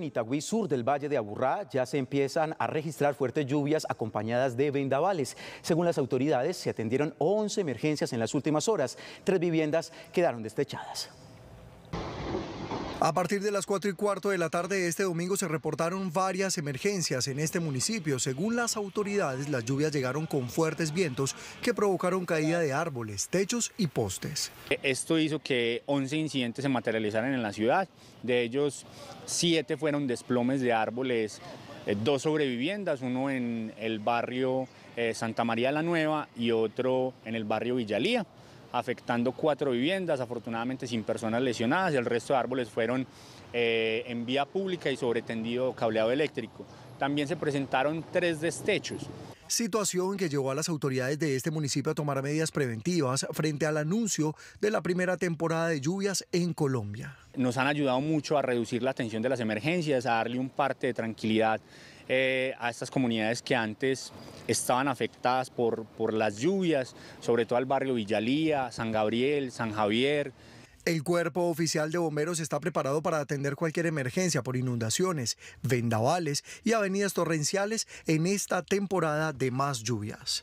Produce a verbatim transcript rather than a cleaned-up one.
en Itagüí, sur del Valle de Aburrá, ya se empiezan a registrar fuertes lluvias acompañadas de vendavales. Según las autoridades, se atendieron once emergencias en las últimas horas. Tres viviendas quedaron destechadas. A partir de las cuatro y cuarto de la tarde de este domingo se reportaron varias emergencias en este municipio. Según las autoridades, las lluvias llegaron con fuertes vientos que provocaron caída de árboles, techos y postes. Esto hizo que once incidentes se materializaran en la ciudad. De ellos, siete fueron desplomes de árboles, dos sobreviviendas, uno en el barrio Santa María la Nueva y otro en el barrio Villalía, afectando cuatro viviendas, afortunadamente sin personas lesionadas. El resto de árboles fueron eh, en vía pública y sobre tendido cableado eléctrico. También se presentaron tres destechos. Situación que llevó a las autoridades de este municipio a tomar medidas preventivas frente al anuncio de la primera temporada de lluvias en Colombia. Nos han ayudado mucho a reducir la tensión de las emergencias, a darle un parte de tranquilidad eh, a estas comunidades que antes estaban afectadas por, por las lluvias, sobre todo al barrio Villalía, San Gabriel, San Javier. El Cuerpo Oficial de Bomberos está preparado para atender cualquier emergencia por inundaciones, vendavales y avenidas torrenciales en esta temporada de más lluvias.